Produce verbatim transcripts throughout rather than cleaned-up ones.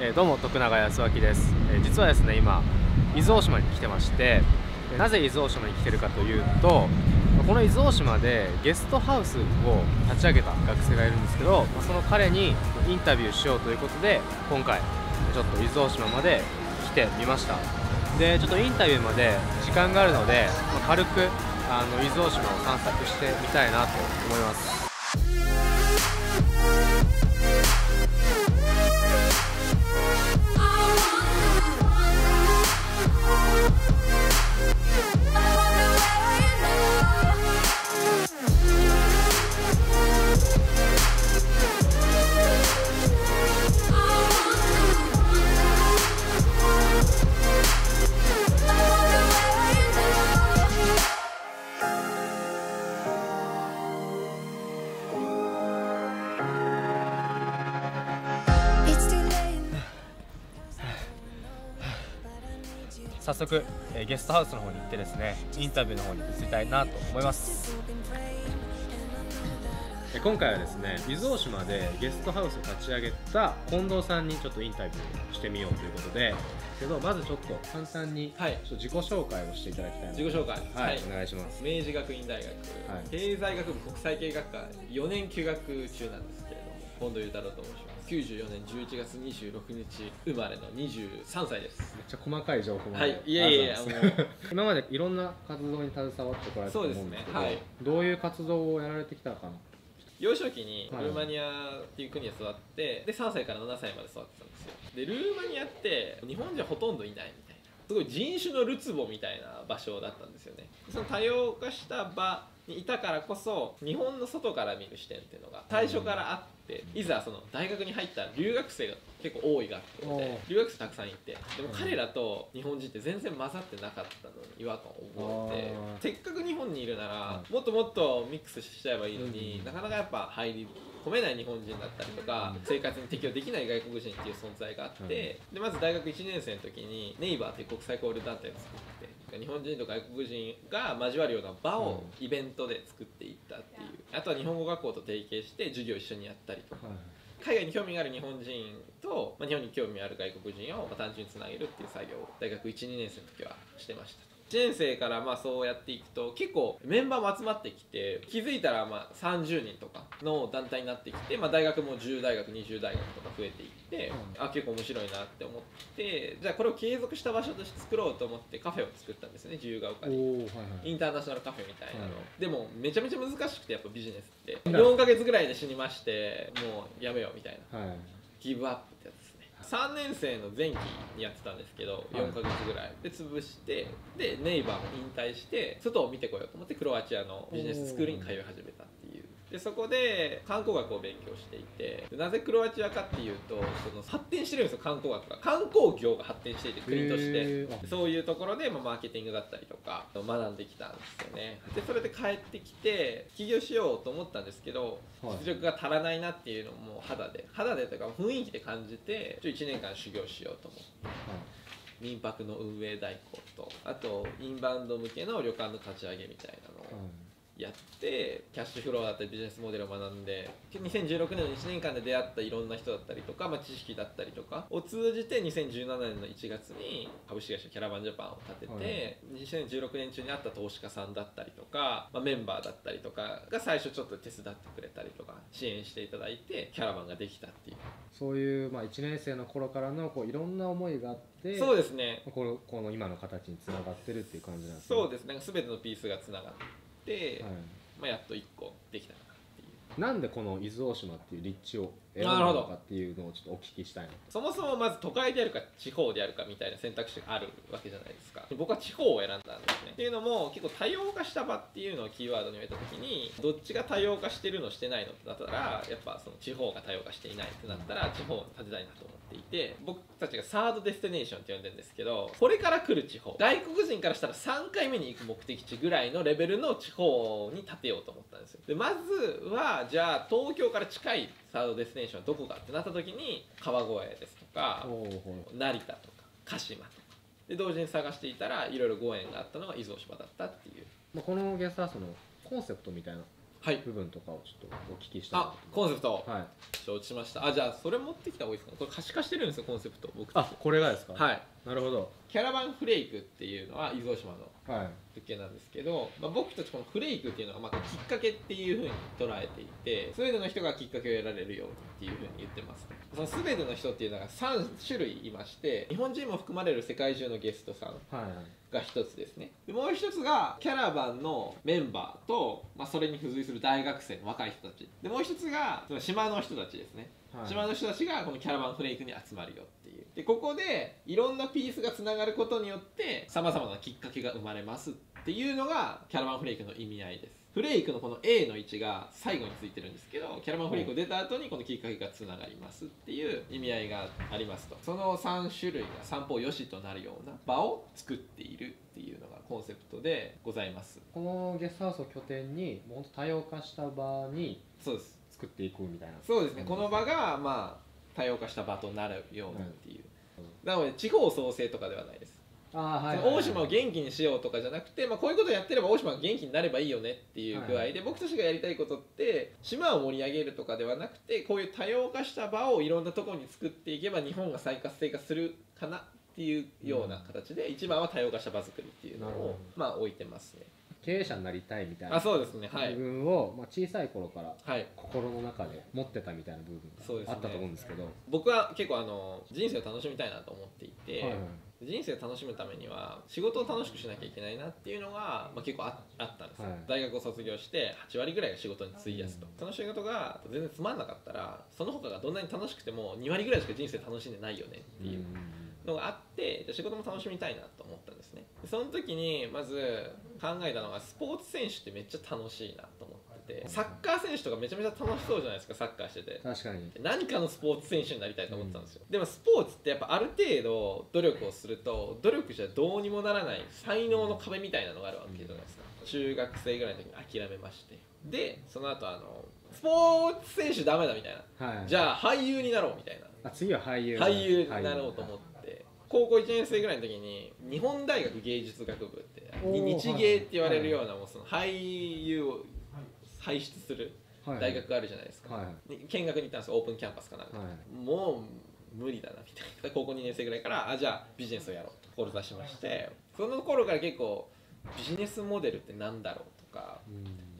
えー、どうも徳永康明です。えー、実はですね、今伊豆大島に来てまして、なぜ伊豆大島に来てるかというと、この伊豆大島でゲストハウスを立ち上げた学生がいるんですけど、その彼にインタビューしようということで、今回ちょっと伊豆大島まで来てみました。でちょっとインタビューまで時間があるので、まあ、軽くあの伊豆大島を散策してみたいなと思います。早速ゲストハウスの方に行ってですね、インタビューの方に移りたいなと思います。今回はですね、伊豆大島でゲストハウスを立ち上げた近藤さんにちょっとインタビューしてみようということで、けどまずちょっと簡単に自己紹介をしていただきたいので、自己紹介、はい、お願いします。明治学院大学経済学部国際系学科よねん休学中なんですけれども、近藤裕太郎と申します。きゅうじゅうよねんじゅういちがつにじゅうろくにち生まれのにじゅうさんさいです。めっちゃ細かい情報まで。はい、いやいやいや、今までいろんな活動に携わってこられたと思うんですけど、はい、どういう活動をやられてきたかな。幼少期にルーマニアっていう国で育って、でさんさいからななさいまで育ってたんですよ。でルーマニアって日本人はほとんどいないみたいな、すごい人種のるつぼみたいな場所だったんですよね。その多様化した場にいたからこそ、日本の外から見る視点っていうのが最初からあって、いざその大学に入った留学生が結構多い学校で、留学生たくさんいて、でも彼らと日本人って全然混ざってなかったのに違和感を覚えて、せっかく日本にいるならもっともっとミックスしちゃえばいいのに、なかなかやっぱ入り込めない日本人だったりとか、生活に適応できない外国人っていう存在があって、でまず大学いちねんせいの時にネイバーっていう国際交流団体を作って、日本人と外国人が交わるような場をイベントで作っていったっていう、あとは日本語学校と提携して授業一緒にやったりとか、海外に興味がある日本人と日本に興味ある外国人を単純につなげるっていう作業を大学いちにねんせいの時はしてました。いちねんせいからまあそうやっていくと、結構メンバーも集まってきて、気づいたらまあさんじゅうにんとかの団体になってきて、まあ、大学もじゅうだいがくにじゅうだいがくとか増えていって、うん、あ結構面白いなって思って、じゃあこれを継続した場所として作ろうと思ってカフェを作ったんですね、自由が丘に、はいはい、インターナショナルカフェみたいなの、はい、でもめちゃめちゃ難しくて、やっぱビジネスってよんかげつぐらいで死にまして、もうやめようみたいな、はい、ギブアップってやつ。さんねんせいの前期にやってたんですけど、よんかげつぐらいで潰して、でネイバーも引退して外を見てこようと思って、クロアチアのビジネススクールに通い始めたっていう。でそこで観光学を勉強していて、なぜクロアチアかっていうと、その発展してるんですよ、観光学が。観光業が発展していて、国としてそういうところで、まあ、マーケティングだったりとか学んできたんですよね。でそれで帰ってきて起業しようと思ったんですけど、実力が足らないなっていうのも、もう肌で肌でというか雰囲気で感じて、ちょいちねんかん修行しようと思って、はい、民泊の運営代行と、あとインバウンド向けの旅館の立ち上げみたいなのを、はい、やってキャッシュフローだったりビジネスモデルを学んで、にせんじゅうろくねんのいちねんかんで出会ったいろんな人だったりとか、まあ、知識だったりとかを通じてにせんじゅうななねんのいちがつに株式会社キャラバンジャパンを立てて、にせんじゅうろくねん中に会った投資家さんだったりとか、まあ、メンバーだったりとかが最初ちょっと手伝ってくれたりとか支援していただいて、キャラバンができたっていう、そういう、まあ、いちねんせいの頃からのこういろんな思いがあって、そうですね、この、この今の形につながってるっていう感じなんですね。そうですね、なんか全てのピースがつながってで、はい、まあやっといっこできたかなっていう。なんでこの伊豆大島っていう立地を選んだのかっていうのをちょっとお聞きしたいの。そもそもまず都会であるか地方であるかみたいな選択肢があるわけじゃないですか。僕は地方を選んだんですね。っていうのも、結構多様化した場っていうのをキーワードに置いた時に、どっちが多様化してるのしてないのだったら、やっぱその地方が多様化していないってなったら地方を建てたいなと思っていて、僕たちがサードデスティネーションって呼んでるんですけど、これから来る地方、外国人からしたらさんかいめに行く目的地ぐらいのレベルの地方に建てようと思ったんですよ。でまずはじゃあ東京から近いサードデスティネーションはどこかってなった時に、川越ですとか成田とか鹿島とかで同時に探していたら、いろいろご縁があったのが伊豆大島だったっていう。このゲストハウスのコンセプトみたいな部分とかをちょっとお聞きしたい、はい、あ、コンセプト、はい、承知しました。あ、じゃあそれ持ってきた方がいいですか。これ可視化してるんですよ、コンセプト僕。あ、これがですか。はい、なるほど。キャラバンフレークっていうのは伊豆大島の物件なんですけど、はい、まあ、僕たちこのフレークっていうのがまあきっかけっていうふうに捉えていて、全ての人がきっかけを得られるようにっていうふうに言ってます、ね、その全ての人っていうのがさんしゅるいいまして、日本人も含まれる世界中のゲストさんがひとつですね。でもうひとつがキャラバンのメンバーと、まあ、それに付随する大学生の若い人たちで、もうひとつがその島の人たちですね、はい、島の人たちがこのキャラバンフレークに集まるよっていう。でここでいろんなピースがつながることによってさまざまなきっかけが生まれますっていうのがキャラバンフレークの意味合いです。フレークのこの エー の位置が最後についてるんですけど、キャラバンフレークを出た後にこのきっかけがつながりますっていう意味合いがありますと。そのさんしゅるいが散歩よしとなるような場を作っているっていうのがコンセプトでございます。このゲストハウスを拠点にもう多様化した場に作っていくみたいな。そうですね、この場がまあ多様化した場となるようにっていう、うん、なので地方創生とかではないです。大島を元気にしようとかじゃなくて、まあ、こういうことをやってれば大島が元気になればいいよねっていう具合で、はい、僕たちがやりたいことって島を盛り上げるとかではなくて、こういう多様化した場をいろんなところに作っていけば日本が再活性化するかなっていうような形で、うん、一番は多様化した場作りっていうのをまあ置いてますね。経営者になりたいみたいな部分をまあ小さい頃から心の中で持ってたみたいな部分があったと思うんですけど、はい、僕は結構あの人生を楽しみたいなと思っていて、はい、人生を楽しむためには仕事を楽しくしなきゃいけないなっていうのが、まあ、結構 あ, あったんですよ、はい、大学を卒業してはちわりぐらいが仕事に費やすと、はい、その仕事が全然つまんなかったらその他がどんなに楽しくてもにわりぐらいしか人生楽しんでないよねっていうのがあって、仕事も楽しみたいなと思ったんですね。その時にまず考えたのが、スポーツ選手ってめっちゃ楽しいなと思ってて、サッカー選手とかめちゃめちゃ楽しそうじゃないですか、サッカーしてて。確かに何かのスポーツ選手になりたいと思ったんですよ、うん、でもスポーツってやっぱある程度努力をすると努力じゃどうにもならない才能の壁みたいなのがあるわけじゃないですか、うん、中学生ぐらいの時に諦めまして、でその後あのスポーツ選手ダメだみたいな、はい、じゃあ俳優になろうみたいな、あ次は俳優俳優になろうと思って。こうこういちねんせいぐらいの時に日本大学芸術学部って日芸って言われるようなもうその俳優を輩出する大学があるじゃないですか、はい、見学に行ったんですよ、オープンキャンパスかなんか、はい、もう無理だなみたいな。こうこうにねんせいぐらいからあじゃあビジネスをやろうと志しまして、その頃から結構ビジネスモデルってなんだろうとか、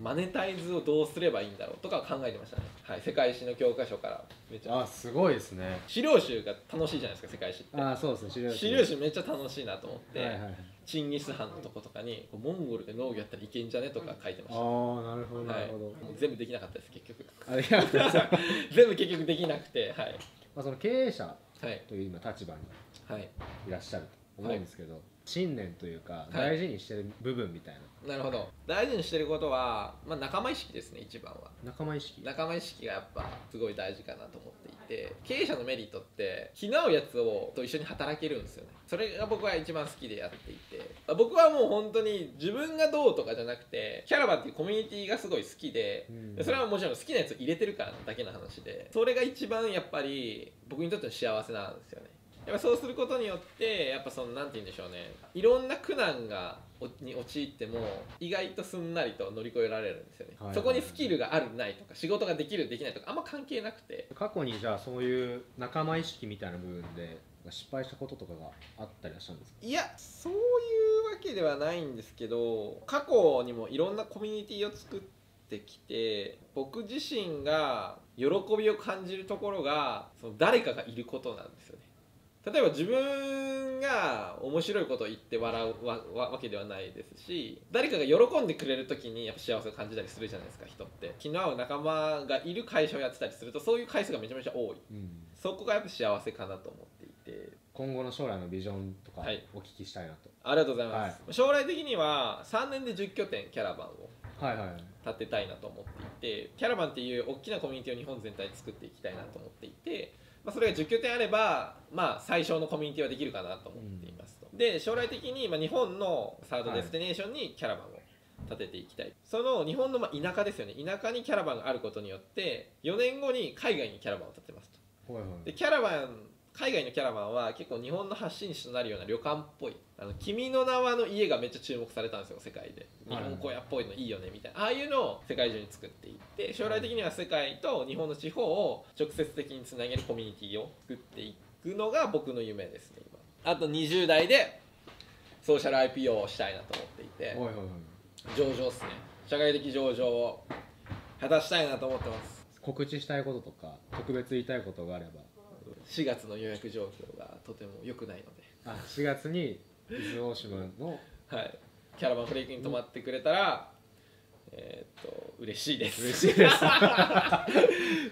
マネタイズをどうすればいいんだろうとか考えてましたね。はい、世界史の教科書からめっちゃ。あ、すごいですね。資料集が楽しいじゃないですか、世界史って。あ、そうですね。資料集。資料集めっちゃ楽しいなと思って。はいはい、チンギス・ハンのとことかにモンゴルで農業やったらいけんじゃねとか書いてました。ああ、なるほどなるほど。はい、もう全部できなかったです結局。あ、いや全部結局できなくて、はい。まあその経営者という今立場にいらっしゃると思うんですけど。はいはい、信念というか大事にしてる部分みたいな、はい、なるほど。大事にしてることは、まあ、仲間意識ですね。一番は仲間意識仲間意識がやっぱすごい大事かなと思っていて、経営者のメリットって気の合うやつをと一緒に働けるんですよね。それが僕は一番好きでやっていて、僕はもう本当に自分がどうとかじゃなくて、キャラバンっていうコミュニティがすごい好きで、うん、それはもちろん好きなやつを入れてるからだけの話で、それが一番やっぱり僕にとっての幸せなんですよね。やっぱそうすることによってやっぱそのなんて言うんでしょうね、いろんな苦難がに陥っても意外とすんなりと乗り越えられるんですよね。そこにスキルがあるないとか仕事ができるできないとかあんま関係なくて。過去にじゃあそういう仲間意識みたいな部分で失敗したこととかがあったりはしたんですか？いや、そういうわけではないんですけど、過去にもいろんなコミュニティを作ってきて、僕自身が喜びを感じるところがその誰かがいることなんですよね。例えば自分が面白いことを言って笑う わ, わ, わけではないですし、誰かが喜んでくれる時にやっぱ幸せを感じたりするじゃないですか、人って。気の合う仲間がいる会社をやってたりするとそういう回数がめちゃめちゃ多い、うん、そこがやっぱ幸せかなと思っていて、今後の将来のビジョンとかお聞きしたいなと、はい、ありがとうございます、はい、将来的にはさんねんでじゅっきょてんキャラバンを立てたいなと思っていて、キャラバンっていう大きなコミュニティを日本全体で作っていきたいなと思っていて、まあそれがじゅっきょてんあれば、まあ、最小のコミュニティはできるかなと思っていますと、うん、で将来的に日本のサードデスティネーションにキャラバンを立てていきたい、はい、その日本のまあ田舎ですよね。田舎にキャラバンがあることによってよねんごに海外にキャラバンを立てますと、はい、はい、でキャラバン海外のキャラバンは結構日本の発信地となるような旅館っぽい、あの君の名はの家がめっちゃ注目されたんですよ世界で。日本小屋っぽいのいいよねみたいな、ああいうのを世界中に作っていって、将来的には世界と日本の地方を直接的につなげるコミュニティを作っていくのが僕の夢ですね今。あとにじゅう代でソーシャル アイピーオー をしたいなと思っていて、上場っすね、社会的上場を果たしたいなと思ってます。告知したいこととか特別言いたいことがあれば。しがつの予約状況がとても良くないので、あしがつに伊豆大島のはいキャラバンフレイクに泊まってくれたら、うん、えっと嬉しいです。嬉しいです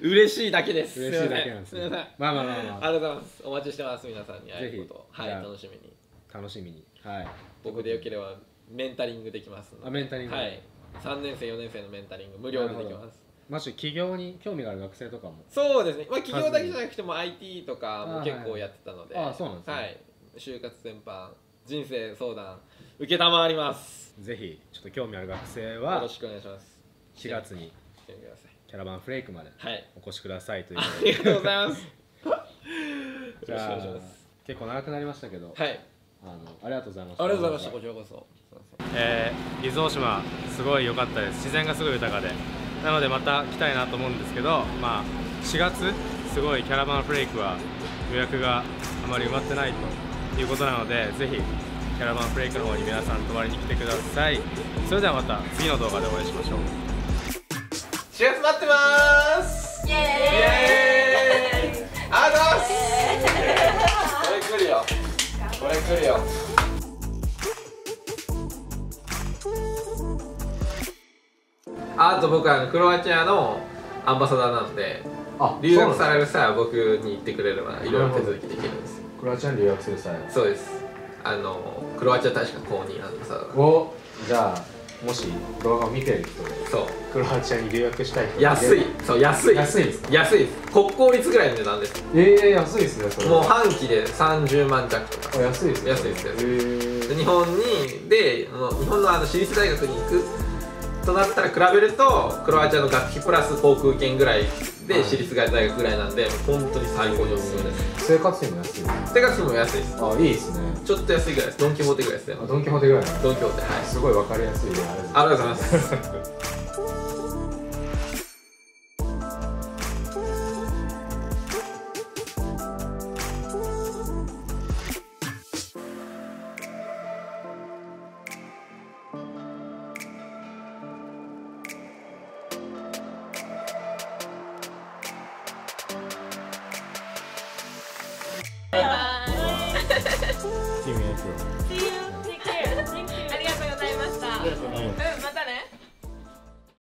嬉しいだけです。嬉しいだけなんですね。まあまあまあまあ、ありがとうございます。お待ちしてます。皆さんに会えること、はい、楽しみに楽しみに、はい、僕でよければメンタリングできますので。あ、メンタリング、はい、さんねん生よねん生のメンタリング無料でできます。まじ企業に興味がある学生とかも。そうですね、まあ、企業だけじゃなくても アイティー とかも結構やってたので、就活全般人生相談受けたまわります。ぜひちょっと興味ある学生はよろしくお願いします。しがつにキャラバンフレイクまでお越しくださいということで、はい、ありがとうございますじゃあ結構長くなりましたけど、はい、あのありがとうございました。ありがとうございました。こちらこそ。えー、伊豆大島すごい良かったです。自然がすごい豊かで、なのでまた来たいなと思うんですけど、まあ、しがつすごいキャラバンフレイクは予約があまり埋まってないということなので、ぜひキャラバンフレイクの方に皆さん泊まりに来てください。それではまた次の動画でお会いしましょう。しがつ待ってまーす。イエーイ、イエーイありがとうございますこれ来るよ、これ来るよ。あと僕はクロアチアのアンバサダーなので、留学される際は僕に言ってくれればいろいろ手続きできるんですよ。クロアチアに留学する際は。そうです、あのクロアチア大使館公認アンバサダー。お、じゃあもし動画を見てる人、そうクロアチアに留学したい人、安い、そう安い、安いです、安いです。国公立ぐらいの値段です。ええ、安いですねそれ。もう半期でさんじゅうまん弱とか。安いですね。安いです。日本にで、日本のあの私立大学に行くとなったら比べると、クロアチアの学費プラス航空券ぐらいで私立大学ぐらいなんで、本当に最高におすすめです。生活費も安い、生活費も安いです。あ、いいですね。ちょっと安いぐらいです。ドン・キホーテぐらいですね。ドン・キホーテぐらい。ドン・キホーテ、はい、すごい分かりやすい。ありがとうございます